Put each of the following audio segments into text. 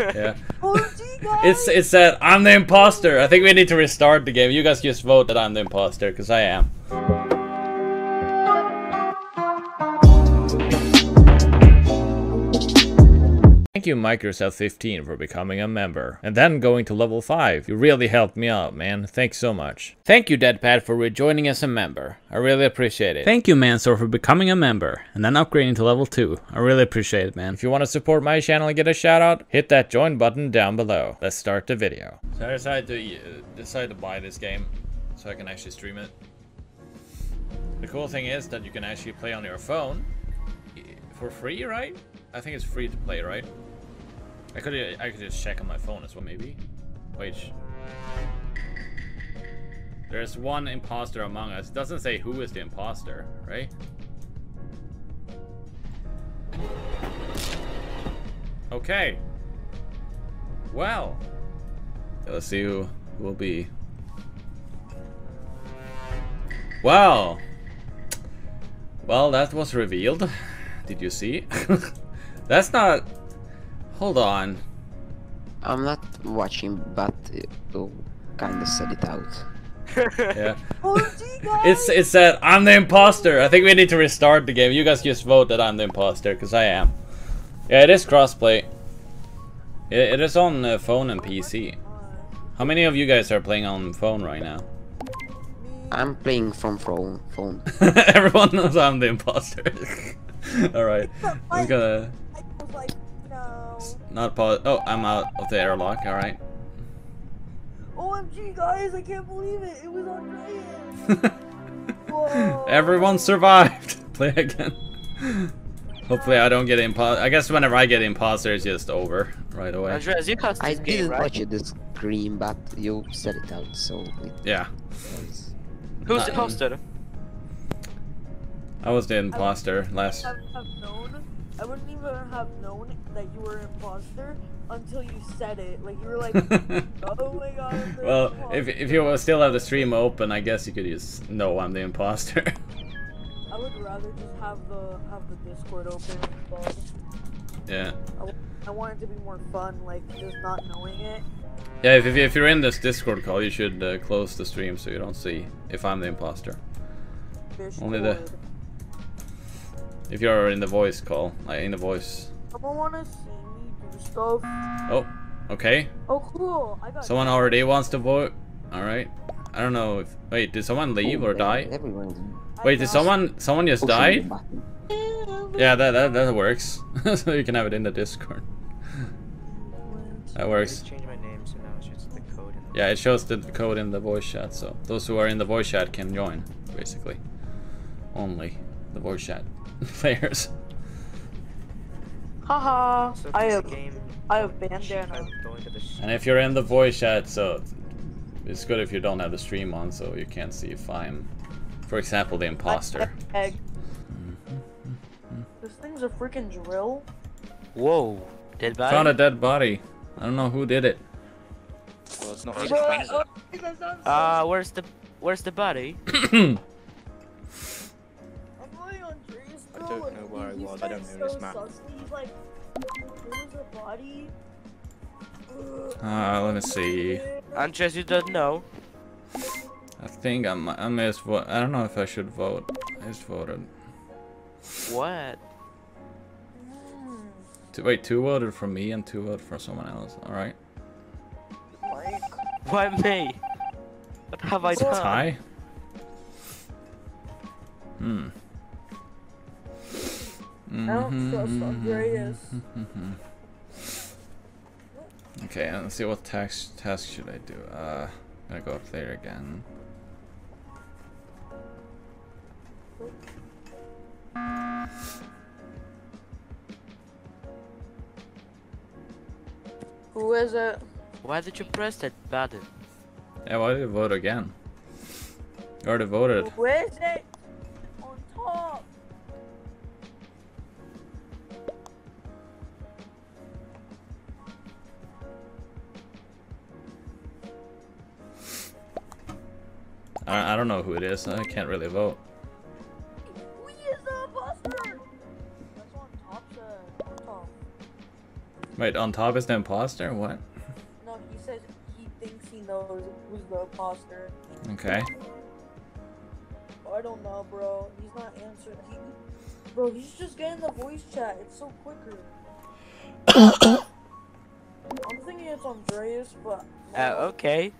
Yeah. It said I'm the imposter. I think we need to restart the game. You guys just vote that I'm the imposter, because I am. Thank you, Mikeyourself15, for becoming a member. And then going to level 5. You really helped me out, man. Thanks so much. Thank you, Deadpad, for rejoining as a member. I really appreciate it. Thank you, Mansoor, for becoming a member. And then upgrading to level 2. I really appreciate it, man. If you want to support my channel and get a shout out, hit that join button down below. Let's start the video. So I decided to, buy this game so I can actually stream it. The cool thing is that you can actually play on your phone for free, right? I think it's free to play, right? I could just check on my phone as well, maybe. Wait. There's one imposter among us. It doesn't say who is the imposter, right? Okay. Well. Let's see who will be. Well. Well, that was revealed. Did you see? That's not... Hold on. I'm not watching, but you kind of said it out. Yeah. It said, I'm the imposter. I think we need to restart the game. You guys just vote that I'm the imposter, because I am. Yeah, it is crossplay. It is on phone and PC. How many of you guys are playing on phone right now? I'm playing from phone. Everyone knows I'm the imposter. Alright. I'm gonna... Not pause. Oh, I'm out of the airlock. All right. OMG, guys! I can't believe it. It was Andreas. Everyone survived. Play again. Hopefully, I don't get imposter. I guess whenever I get imposter, it's just over right away. Andreas, you cast this game, right? I didn't watch it, the screen, but you set it out, so. Yeah. Who's the imposter? I was the imposter last. I wouldn't even have known that you were an imposter until you said it. Like, you were like, oh my god. Well, if you still have the stream open, I guess you could just know I'm the imposter. I would rather just have the Discord open. But yeah. I want it to be more fun, like, just not knowing it. Yeah, if you're in this Discord call, you should close the stream so you don't see if I'm the imposter. Only the... If you're in the voice call, like in the voice. Someone wanna see me do stuff. Oh, okay. Oh, cool. I got someone you. Already wants to vote. All right. I don't know if. Wait, did someone leave or die? Wait, did someone just die? Yeah, that works. So you can have it in the Discord. That works. Yeah, it shows the code in the voice chat, so those who are in the voice chat can join, basically. Only the voice chat. Players. Haha. So I have bandana. And if you're in the voice chat, so it's good if you don't have the stream on, so you can't see if I'm, for example, the imposter. This thing's a freaking drill. Whoa! Dead body. Found a dead body. I don't know who did it. Well, it's not. Where's the body? I don't know where I was. I don't know this map. Like, let me see. Andres, you don't know. I think I may as well. I don't know if I should vote. I just voted. What? Wait, 2 voted for me and 2 voted for someone else. All right. Why me? What have I done? It's a tie. Hmm. Mm-hmm. I don't trust Andreas. Okay, let's see what task should I do. I'm gonna go up there again. Who is it? Why did you press that button? Yeah, why did you vote again? You already voted. Who is it? On top. I don't know who it is. I can't really vote. Who is the imposter? That's on top. Wait, on top is the imposter? What? No, he said he thinks he knows who's the imposter. Okay. I don't know, bro. He's not answering. Bro, he's just getting the voice chat. It's so quicker. I'm thinking it's Andreas, but... okay.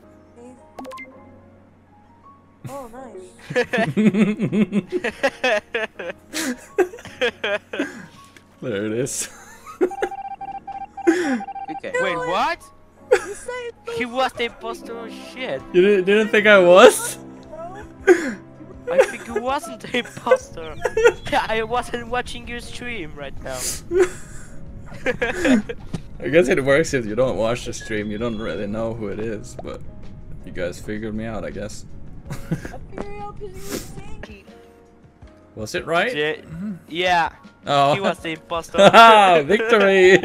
Oh, nice. There it is. Okay. Wait, what? He was the imposter. Shit. You didn't think I was? I think you wasn't the imposter. I wasn't watching your stream right now. I guess it works if you don't watch the stream. You don't really know who it is, but you guys figured me out, I guess. Was it right? Yeah. Oh. He was the imposter. Victory!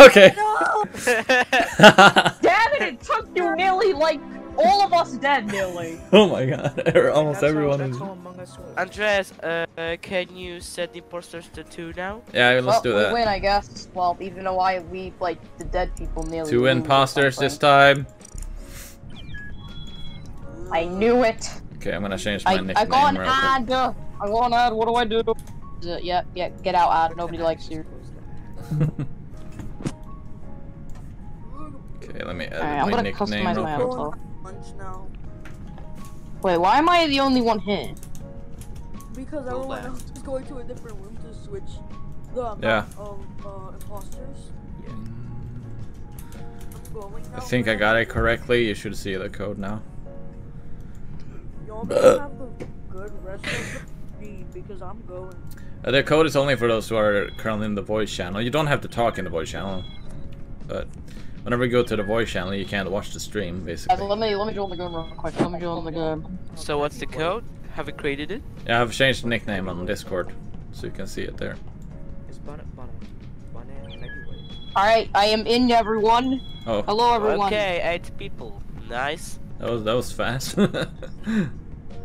Okay. No! Damn it! It took you nearly like all of us dead nearly. Oh my god! Almost everyone is. Andres, can you set the imposters to 2 now? Yeah, let's do that. We win, I guess. Well, even though I leave like the dead people nearly. 2 imposters this time. I knew it. Okay, I'm gonna change my nickname. I got an ad. I got an ad. What do I do? Yeah, get out, ad. Nobody likes you. Okay, let me edit my nickname real quick. Wait, why am I the only one here? Because everyone else is going to a different room to switch the amount of imposters. Yeah. I think I got it correctly. You should see the code now. Y'all have a good rest of the feed because I'm going. The code is only for those who are currently in the voice channel. You don't have to talk in the voice channel, but whenever you go to the voice channel, you can't watch the stream, basically. Let me join the game real quick. Let me join the game. So what's the code? Have you created it? Yeah, I've changed the nickname on Discord, so you can see it there. Alright, I am in, everyone. Oh. Hello, everyone. Okay, 8 people. Nice. That was fast.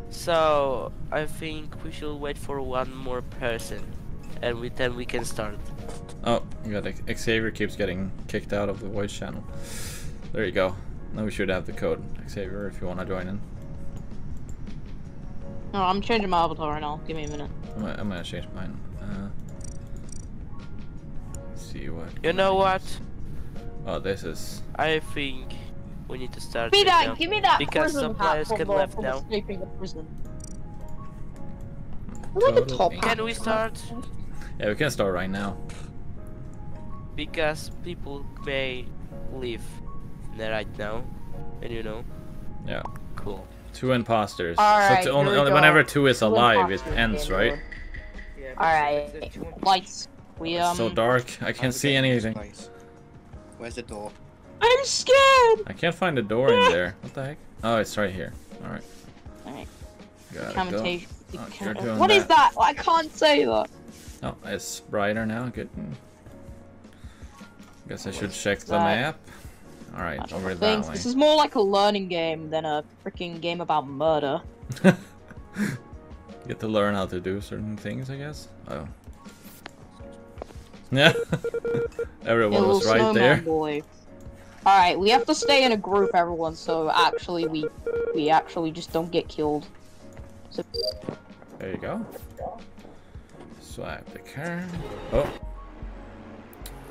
So, I think we should wait for one more person, and then we can start. Oh, god, Xavier keeps getting kicked out of the voice channel. There you go. Now we should have the code, Xavier, if you want to join in. No, I'm changing my avatar right now. Give me a minute. I'm gonna change mine. Let's see what. You know what? Oh, this is. I think. We need to start. Give me that because some players can left now. Can we start? Yeah, we can start right now. Because people may leave right now, and you know. Yeah. Cool. 2 imposters. Right, so only whenever 2 is alive, it ends, right? Yeah, alright. Lights. We so dark. I can't see anything. Where's the door? I'm scared! I can't find a door in there. What the heck? Oh, it's right here. Alright. Alright. Gotta go. Oh, what is that? I can't say that. Oh, it's brighter now. Good. Guess I should check the map. Alright, over that way. This is more like a learning game than a freaking game about murder. You get to learn how to do certain things, I guess. Oh. Yeah. Everyone was right there. Boy. All right, we have to stay in a group, everyone. So actually, we actually just don't get killed. So... There you go. Swipe the curve. Oh,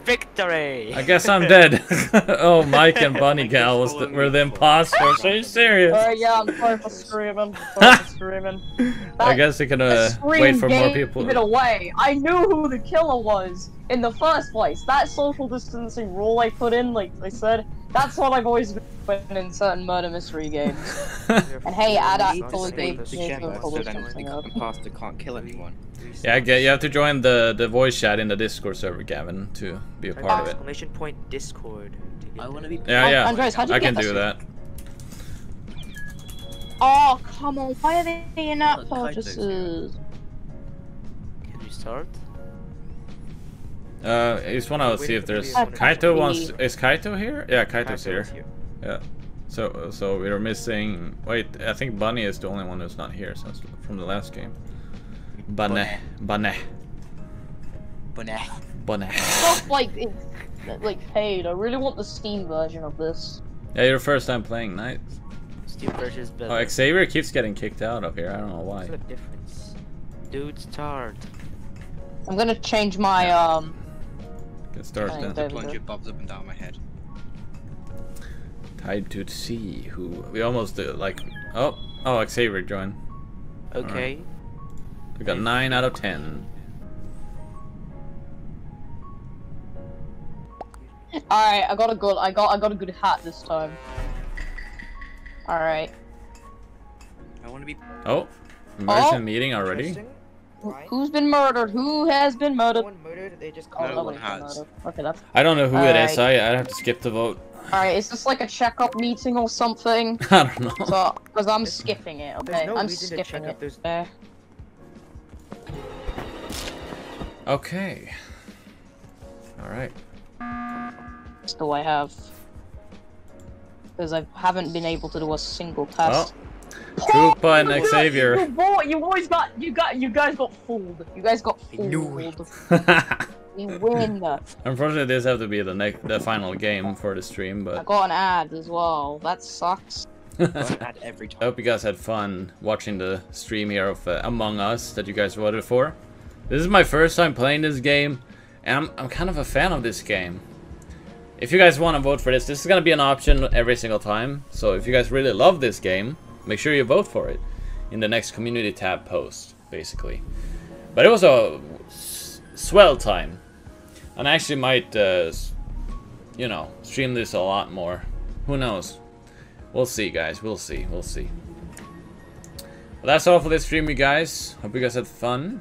victory! I guess I'm dead. Oh, Mike and Bunny Gal were the imposters. Are you serious? Oh yeah, I'm sorry for screaming. I'm sorry for screaming. I guess you can wait for more people. Give it away. I knew who the killer was. In the first place, that social distancing rule I put in, like I said, that's what I've always been in certain murder mystery games. And hey, Ad actually gave me a imposter can't kill anyone. Yeah, I get you have to join the voice chat in the Discord server, Gavin, to be a part of it. Exclamation point Discord. I want to be. Yeah, yeah. Andres, how'd you get this? I can do that. Oh come on! Why are they in app purchases? Can you start? I just want to see if there's Kaito is Kaito here? Yeah, Kaito's here. Yeah. So we're missing. Wait, I think Bunny is the only one who's not here since from the last game. Bunny. Stuff like like paid. I really want the Steam version of this. Yeah, your first time playing, nice. Steam version is better. Oh, Xavier keeps getting kicked out of here. I don't know why. What's the difference? Dude, start. I'm gonna change my Get started. The blanket pops up and down my head. Time to see who we almost did, like. Oh, Xavier joined. Okay. Right. We got 9 out of 10. Alright, I got a good hat this time. Alright. I wanna be immersion meeting already? Right. Who's been murdered? Who has been murdered? No one murdered, they just called no one has. Okay, that's... I don't know who it is, I'd have to skip the vote. Alright, is this like a checkup meeting or something? I don't know. Because I'm skipping it, okay? No, I'm skipping it. Okay. Alright. What do I have? Because I haven't been able to do a single test. Oh, Koopa and Xavier. You guys got fooled. You guys got fooled. You win. Unfortunately, this have to be the final game for the stream, but I got an ad as well. That sucks. Ad every time. I hope you guys had fun watching the stream here of Among Us that you guys voted for. This is my first time playing this game, and I'm kind of a fan of this game. If you guys want to vote for this, this is going to be an option every single time. So if you guys really love this game, make sure you vote for it in the next community tab post, basically. But it was a swell time. And I actually might, you know, stream this a lot more. Who knows? We'll see, guys. We'll see. We'll see. Well, that's all for this stream, you guys. Hope you guys had fun.